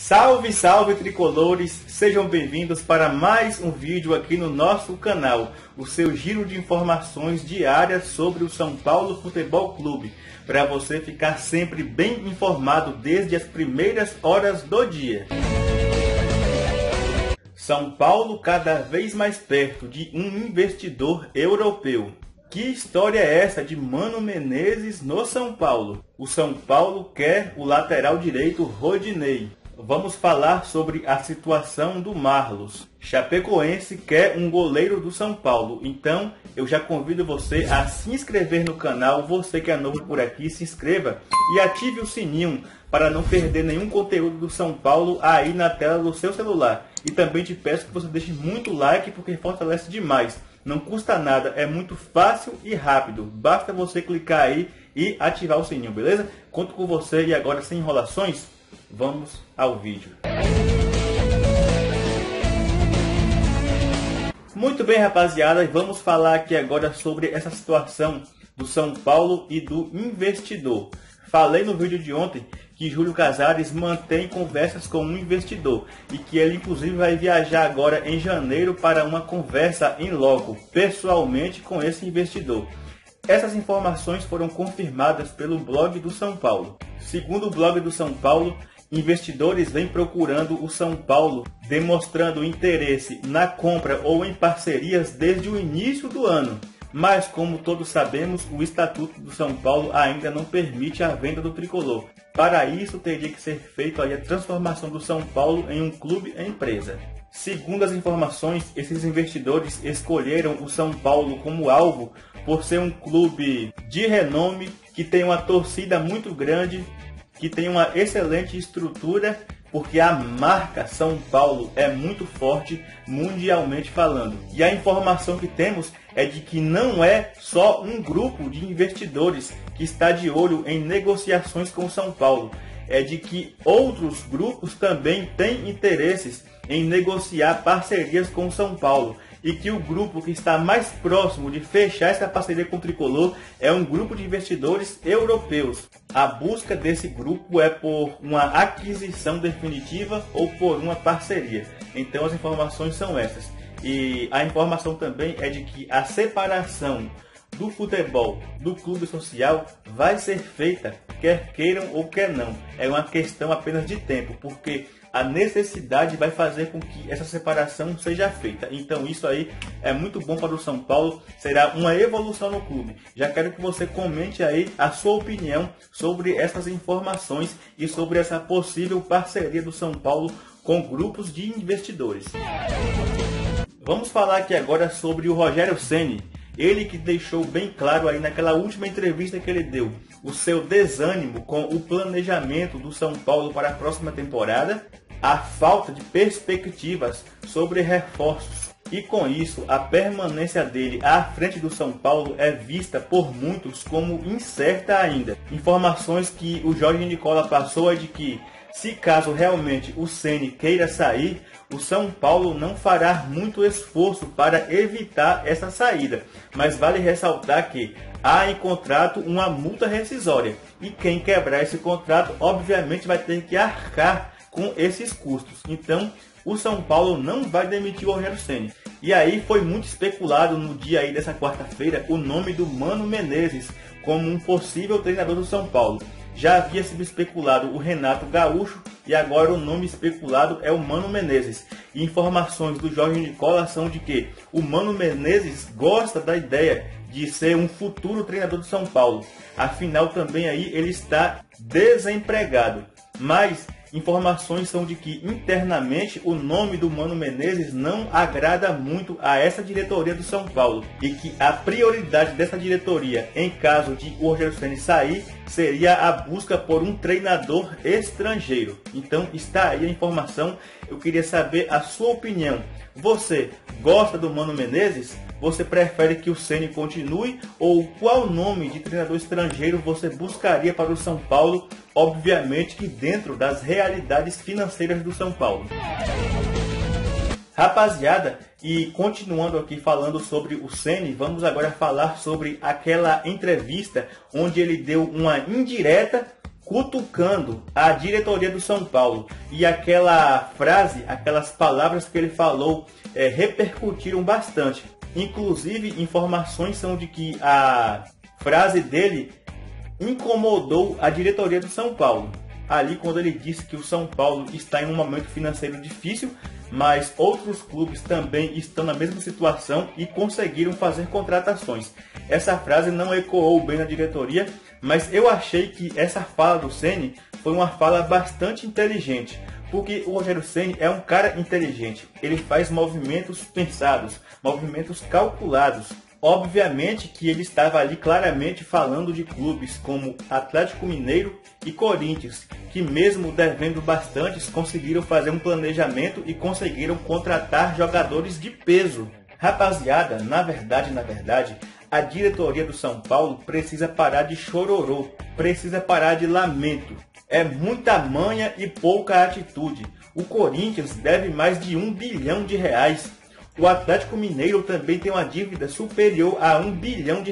Salve, salve tricolores! Sejam bem-vindos para mais um vídeo aqui no nosso canal, o seu giro de informações diárias sobre o São Paulo Futebol Clube, para você ficar sempre bem informado desde as primeiras horas do dia. São Paulo cada vez mais perto de um investidor europeu. Que história é essa de Mano Menezes no São Paulo? O São Paulo quer o lateral direito Rodinei. Vamos falar sobre a situação do Marlos. Chapecoense quer um goleiro do São Paulo. Então, eu já convido você a se inscrever no canal. Você que é novo por aqui, se inscreva e ative o sininho para não perder nenhum conteúdo do São Paulo aí na tela do seu celular. E também te peço que você deixe muito like porque fortalece demais. Não custa nada, é muito fácil e rápido. Basta você clicar aí e ativar o sininho, beleza? Conto com você e agora, sem enrolações, vamos ao vídeo. Muito bem, rapaziada, vamos falar aqui agora sobre essa situação do São Paulo e do investidor. Falei no vídeo de ontem que Júlio Casares mantém conversas com um investidor e que ele inclusive vai viajar agora em janeiro para uma conversa em loco, pessoalmente, com esse investidor. Essas informações foram confirmadas pelo blog do São Paulo. Segundo o blog do São Paulo, investidores vêm procurando o São Paulo, demonstrando interesse na compra ou em parcerias desde o início do ano. Mas, como todos sabemos, o Estatuto do São Paulo ainda não permite a venda do tricolor. Para isso, teria que ser feita a transformação do São Paulo em um clube-empresa. Segundo as informações, esses investidores escolheram o São Paulo como alvo por ser um clube de renome, que tem uma torcida muito grande, que tem uma excelente estrutura, porque a marca São Paulo é muito forte mundialmente falando. E a informação que temos é de que não é só um grupo de investidores que está de olho em negociações com São Paulo. É de que outros grupos também têm interesses em negociar parcerias com São Paulo. E que o grupo que está mais próximo de fechar essa parceria com o Tricolor é um grupo de investidores europeus. A busca desse grupo é por uma aquisição definitiva ou por uma parceria. Então as informações são essas. E a informação também é de que a separação do futebol do clube social vai ser feita, quer queiram ou quer não. É uma questão apenas de tempo, porque a necessidade vai fazer com que essa separação seja feita. Então isso aí é muito bom para o São Paulo, será uma evolução no clube. Já quero que você comente aí a sua opinião sobre essas informações e sobre essa possível parceria do São Paulo com grupos de investidores. Vamos falar aqui agora sobre o Rogério Ceni. Ele que deixou bem claro aí naquela última entrevista que ele deu o seu desânimo com o planejamento do São Paulo para a próxima temporada, a falta de perspectivas sobre reforços. E com isso, a permanência dele à frente do São Paulo é vista por muitos como incerta ainda. Informações que o Jorge Nicola passou é de que, se caso realmente o Ceni queira sair, o São Paulo não fará muito esforço para evitar essa saída, mas vale ressaltar que há em contrato uma multa rescisória e quem quebrar esse contrato obviamente vai ter que arcar com esses custos. Então o São Paulo não vai demitir o Orreo Senna. E aí foi muito especulado no dia aí dessa quarta-feira o nome do Mano Menezes como um possível treinador do São Paulo. Já havia sido especulado o Renato Gaúcho e agora o nome especulado é o Mano Menezes. E informações do Jorge Nicola são de que o Mano Menezes gosta da ideia de ser um futuro treinador do São Paulo. Afinal, também aí ele está desempregado. Mas informações são de que internamente o nome do Mano Menezes não agrada muito a essa diretoria do São Paulo e que a prioridade dessa diretoria em caso de o Rogério Ceni sair seria a busca por um treinador estrangeiro. Então está aí a informação, eu queria saber a sua opinião. Você gosta do Mano Menezes? Você prefere que o Ceni continue? Ou qual nome de treinador estrangeiro você buscaria para o São Paulo? Obviamente que dentro das realidades financeiras do São Paulo. Rapaziada, e continuando aqui falando sobre o Ceni, vamos agora falar sobre aquela entrevista onde ele deu uma indireta cutucando a diretoria do São Paulo. E aquela frase, aquelas palavras que ele falou repercutiram bastante. Inclusive, informações são de que a frase dele incomodou a diretoria do São Paulo. Ali, quando ele disse que o São Paulo está em um momento financeiro difícil, mas outros clubes também estão na mesma situação e conseguiram fazer contratações. Essa frase não ecoou bem na diretoria, mas eu achei que essa fala do Ceni foi uma fala bastante inteligente, porque o Rogério Ceni é um cara inteligente, ele faz movimentos pensados, movimentos calculados. Obviamente que ele estava ali claramente falando de clubes como Atlético Mineiro e Corinthians, que mesmo devendo bastantes, conseguiram fazer um planejamento e conseguiram contratar jogadores de peso. Rapaziada, na verdade, a diretoria do São Paulo precisa parar de chororô, precisa parar de lamento. É muita manha e pouca atitude. O Corinthians deve mais de R$1 bilhão. O Atlético Mineiro também tem uma dívida superior a R$1 bilhão,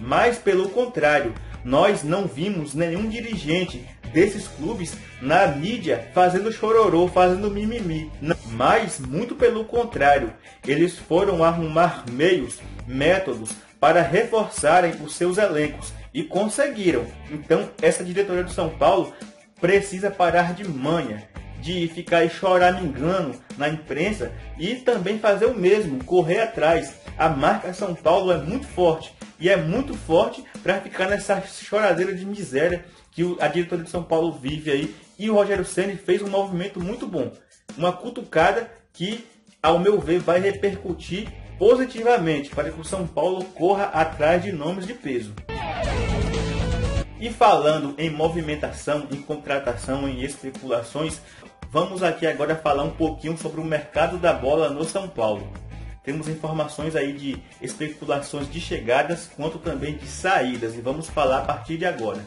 mas pelo contrário, nós não vimos nenhum dirigente desses clubes na mídia fazendo chororô, fazendo mimimi. Mas, muito pelo contrário, eles foram arrumar meios, métodos para reforçarem os seus elencos e conseguiram. Então, essa diretoria do São Paulo precisa parar de manha, de ficar aí choramingando na imprensa e também fazer o mesmo, correr atrás. A marca São Paulo é muito forte e é muito forte para ficar nessa choradeira de miséria que a diretoria de São Paulo vive aí. E o Rogério Ceni fez um movimento muito bom, uma cutucada que, ao meu ver, vai repercutir positivamente para que o São Paulo corra atrás de nomes de peso. E falando em movimentação, em contratação, em especulações, vamos aqui agora falar um pouquinho sobre o mercado da bola no São Paulo. Temos informações aí de especulações de chegadas, quanto também de saídas, e vamos falar a partir de agora.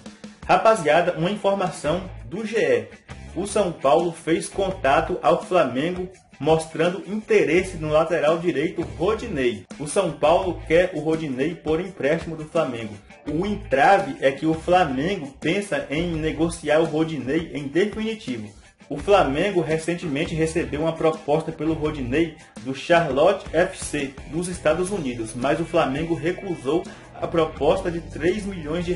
Rapaziada, uma informação do GE. O São Paulo fez contato ao Flamengo mostrando interesse no lateral direito Rodinei. O São Paulo quer o Rodinei por empréstimo do Flamengo. O entrave é que o Flamengo pensa em negociar o Rodinei em definitivo. O Flamengo recentemente recebeu uma proposta pelo Rodinei do Charlotte FC dos Estados Unidos, mas o Flamengo recusou a proposta de R$3 milhões.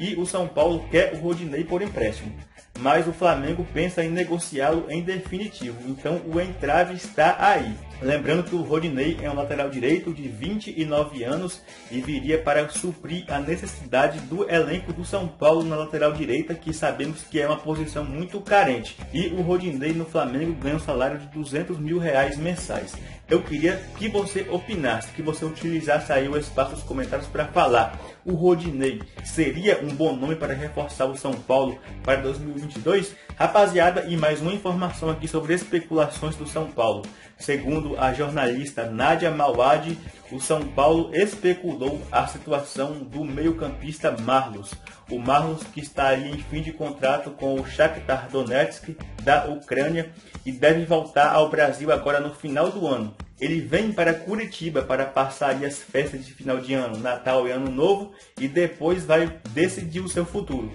E o São Paulo quer o Rodinei por empréstimo, mas o Flamengo pensa em negociá-lo em definitivo, então o entrave está aí. Lembrando que o Rodinei é um lateral direito de 29 anos e viria para suprir a necessidade do elenco do São Paulo na lateral direita, que sabemos que é uma posição muito carente. E o Rodinei no Flamengo ganha um salário de R$200 mil mensais. Eu queria que você opinasse, que você utilizasse aí o espaço dos comentários para falar. O Rodinei seria um bom nome para reforçar o São Paulo para 2022? Rapaziada, e mais uma informação aqui sobre especulações do São Paulo. Segundo a jornalista Nádia Mawad, o São Paulo especulou a situação do meio-campista Marlos. O Marlos, que está aí em fim de contrato com o Shakhtar Donetsk da Ucrânia e deve voltar ao Brasil agora no final do ano. Ele vem para Curitiba para passar aí as festas de final de ano, Natal e Ano Novo, e depois vai decidir o seu futuro.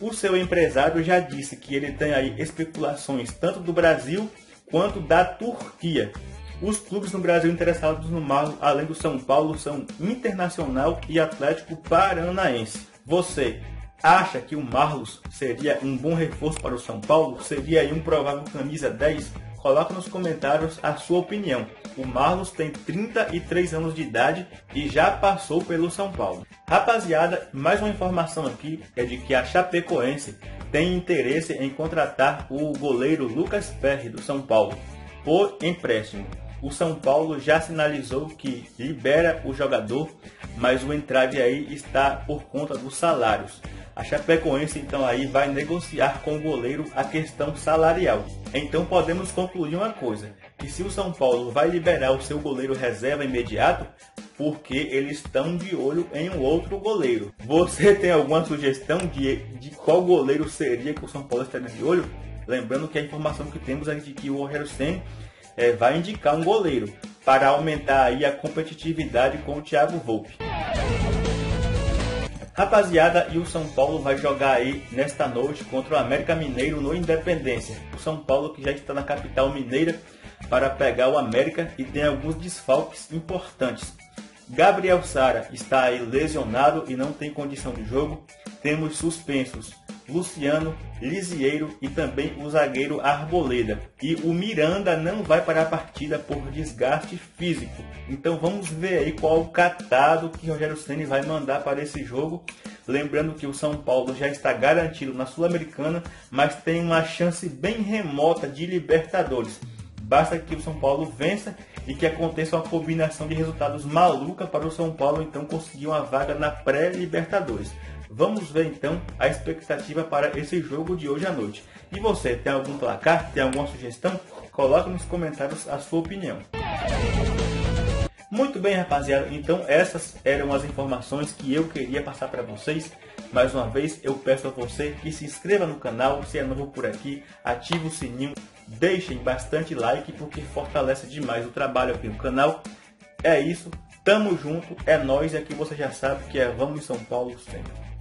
O seu empresário já disse que ele tem aí especulações tanto do Brasil quanto da Turquia. Os clubes no Brasil interessados no Marlos, além do São Paulo, são Internacional e Atlético Paranaense. Você acha que o Marlos seria um bom reforço para o São Paulo? Seria aí um provável camisa 10? Coloca nos comentários a sua opinião. O Marlos tem 33 anos de idade e já passou pelo São Paulo. Rapaziada, mais uma informação aqui é de que a Chapecoense tem interesse em contratar o goleiro Lucas Perri do São Paulo por empréstimo. O São Paulo já sinalizou que libera o jogador, mas o entrave aí está por conta dos salários. A Chapecoense então aí vai negociar com o goleiro a questão salarial. Então podemos concluir uma coisa, que se o São Paulo vai liberar o seu goleiro reserva imediato, porque eles estão de olho em um outro goleiro. Você tem alguma sugestão de qual goleiro seria que o São Paulo estaria de olho? Lembrando que a informação que temos é de que o Orreo Senna vai indicar um goleiro para aumentar aí a competitividade com o Thiago Volpe. Rapaziada, e o São Paulo vai jogar aí nesta noite contra o América Mineiro no Independência. O São Paulo que já está na capital mineira para pegar o América e tem alguns desfalques importantes. Gabriel Sara está aí lesionado e não tem condição de jogo. Temos suspensos Luciano, Lisieiro e também o zagueiro Arboleda. E o Miranda não vai para a partida por desgaste físico. Então vamos ver aí qual o catado que Rogério Ceni vai mandar para esse jogo. Lembrando que o São Paulo já está garantido na Sul-Americana, mas tem uma chance bem remota de Libertadores. Basta que o São Paulo vença e que aconteça uma combinação de resultados maluca para o São Paulo então conseguir uma vaga na pré-Libertadores. Vamos ver então a expectativa para esse jogo de hoje à noite. E você, tem algum placar? Tem alguma sugestão? Coloque nos comentários a sua opinião. Muito bem, rapaziada, então essas eram as informações que eu queria passar para vocês. Mais uma vez eu peço a você que se inscreva no canal, se é novo por aqui, ative o sininho, deixem bastante like porque fortalece demais o trabalho aqui no canal. É isso, tamo junto, é nóis, e aqui você já sabe que é Vamos São Paulo sempre.